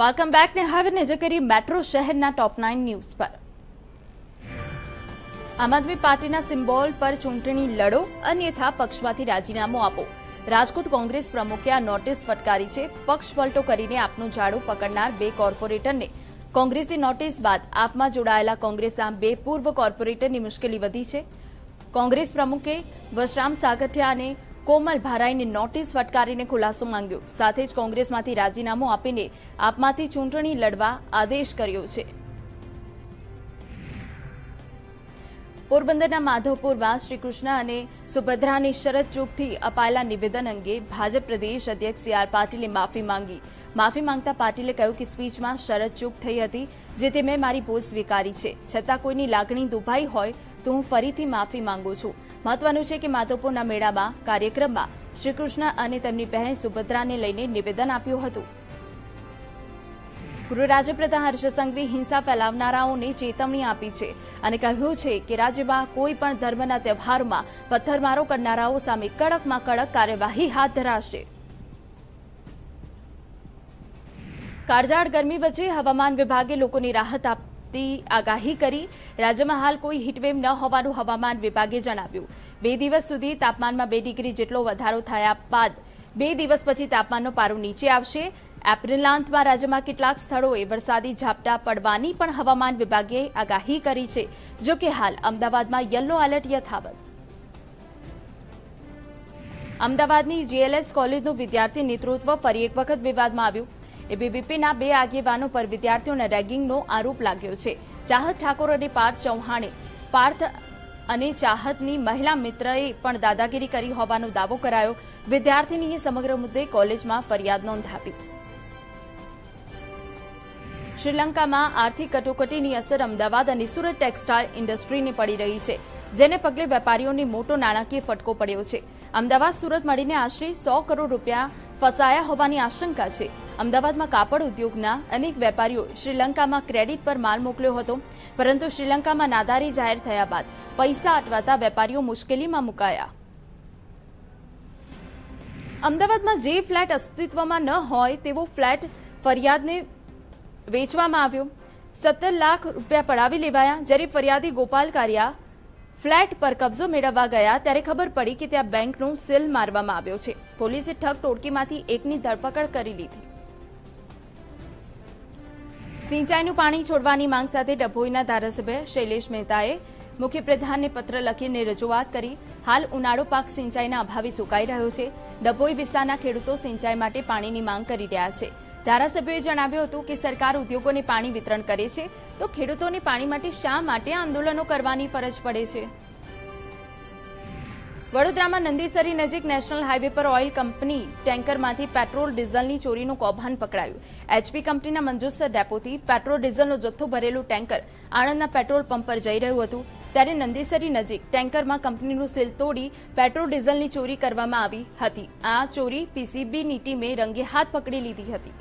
Welcome back ને હવે નજર કરી મેટ્રો શહેરના ટોપ 9 ન્યૂઝ પર। આમ આદમી પાર્ટીના સિમ્બોલ પર ચૂંટણી લડો અન્યથા પક્ષમાંથી રાજીનામું આપો। રાજકોટ કોંગ્રેસ પ્રમુખે આ નોટિસ ફટકારી છે। પક્ષ પલટો કરીને આપનું ઝાડુ પકડનાર બે કોર્પોરેટરને કોંગ્રેસની નોટિસ બાદ આપમાં જોડાયેલા કોંગ્રેસના બે પૂર્વ કોર્પોરેટરની મુશ્કેલી વધી છે। કોંગ્રેસ પ્રમુખે વશરામ સાગઠિયા અને कोमल भाराई ने नोटिस फटकारीने खुलासो मांग्यो। साथ ज कोंग्रेसमांथी राजीनामु आपीने आपमांथी चूंटणी लड़वा आदेश कर्यो छे। पोरबंदरना माधवपुरमां श्रीकृष्ण अने सुभद्रानी शरत चूकथी अपायेला निवेदन अंगे भाजप प्रदेश अध्यक्ष सी आर पाटिले माफी मांगी। माफी मांगता पाटिले कह्युं कि स्पीचमां शरत चूक थई हती, जेथी मैं मारी भूल स्वीकारी छे, छतां कोईनी लागणी दुभाई होय तो हूँ फरीथी माफी मांगू छूं। महत्वनुं छे के माधवपुरना मेळामां कार्यक्रममां श्रीकृष्ण अने તેમની બહેન સુભદ્રાને લઈને નિવેદન આપ્યું હતું। ગૃહ રાજ્યપ્રધાન હર્ષ સંઘવી હિંસા ફેલાવનારાઓને ચેતવણી આપી છે અને કહ્યું છે કે રાજ્યમાં કોઈ પણ ધર્મના તહેવારમાં પથ્થરમારો કરનારાઓ સામે કડકમાં કડક કાર્યવાહી હાથ ધરાશે। કાળઝાળ ગરમી વચ્ચે હવામાન વિભાગે લોકોને રાહત આપી आगाही करी। राज्यमां हाल कोई हीटवेव न होवानुं हवामान विभागे जणाव्युं। बे दिवस सुधी तापमानमां 2 डिग्री जेटलो वधारो थया बाद 2 दिवस पछी तापमाननो पारो नीचे आवशे। एप्रिलना अंतमां राज्यमां केटलाक स्थळोए वरसादी झापटा पडवानी पण हवामान विभागे आगाही करी छे। जो के हाल अमदावादमां येलो एलर्ट यथावत। अमदावादनी जीएलएस कॉलेजनुं विद्यार्थी नेतृत्व फरी एक वखत विवादमां આવ્યું। एबीवीपीना बे आगेवानों पर विद्यार्थियों रेगिंगनो आरोप लाग्यो छे। चाहत ठाकोर और पार्थ चौहाने पार्थ अने चाहतनी महिला मित्रए पण दादागिरी करी होवानो दावो करायो। विद्यार्थिनीए समग्र मुद्दे कॉलेजमां फरियाद नोंधावी। श्रीलंकामां आर्थिक कटोकटीनी असर अमदावाद अने सूरत टेक्सटाइल इंडस्ट्रीने पड़ी रही छे, जेने पगले वेपारीओने मोटो नाणाकीय फटको पड्यो छे। अमदावाद सूरत मळीने आशरे 100 करोड़ रूपिया फसाया होवानी आशंका छे। अमदावादमां कापड़ उद्योगना अनेक वेपारीओ श्रीलंकामां क्रेडिट पर माल मोकल्यो हतो, परंतु श्रीलंकामां नादारी जाहेर थया बाद पैसा अटवाता वेपारीओ मुश्केलीमां मुकाया। अमदावादमां जे फ्लेट अस्तित्वमां न होय तेवो फ्लेट फरियादने वेचवामां आव्यो। 70 लाख रूपिया पडावी लेवाया। જ્યારે ફરિયાદી ગોપાલ કાર્યા फ्लेट पर कब्जो मेळववा गया त्यारे खबर पड़ी कि त्यां बेंकनो सील मारवामां आव्यो छे। पोलीसे ठग टोळकीमांथी एकनी धरपकड करी लीधी। सिंचाईनुं पाणी छोडवानी मांग साथे डभोईना धारासभ्य शैलेष मेहताए मुख्यप्रधानने पत्र लखीने रजूआत करी। हाल उनाळो पाक सिंचाईना अभावे सुकाई रह्यो छे। डभोई विस्तारना खेडूतो सिंचाई माटे पाणीनी मांग करी रह्या छे। ધારાસભ્યોએ જણાવ્યું હતું કે સરકાર ઉદ્યોગોને પાણી વિતરણ કરે છે તો ખેડૂતોને પાણી માટે શા માટે આંદોલનો કરવાની ફરજ પડે છે। વડોદરામાં નંદીસરી નજીક નેશનલ હાઈવે પર ઓઇલ કંપની ટેન્કરમાંથી પેટ્રોલ ડીઝલની ચોરીનું કૌભાંડ પકડાયું। એચપી કંપનીના મંજુસર ડેપોથી પેટ્રોલ ડીઝલનો જથ્થો ભરેલું ટેન્કર આણંદના પેટ્રોલ પંપ પર જઈ રહ્યું હતું, ત્યારે નંદીસરી નજીક ટેન્કરમાં કંપનીનું સીલ તોડી પેટ્રોલ ડીઝલની ચોરી કરવામાં આવી હતી। આ ચોરી પીસીબીની ટીમે રંગે હાથ પકડી લીધી હતી।